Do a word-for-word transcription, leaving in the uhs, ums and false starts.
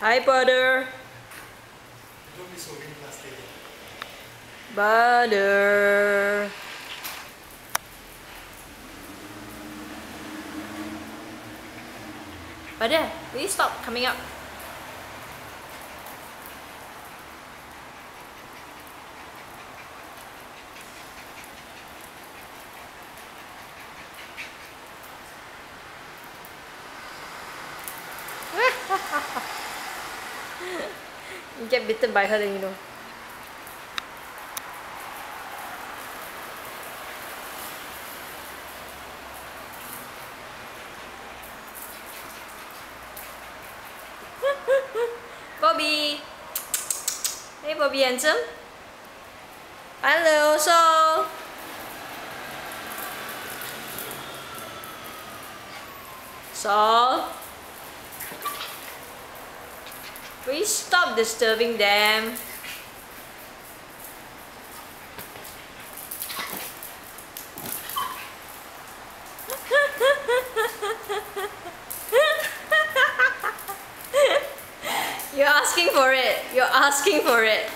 Hi, Budder. Don't be so interested. Budder. Budder, will you stop coming up? You get bitten by her, then you know. Bobby! Hey, Bobby, handsome. Hello, so. So. Please stop disturbing them. You're asking for it. You're asking for it.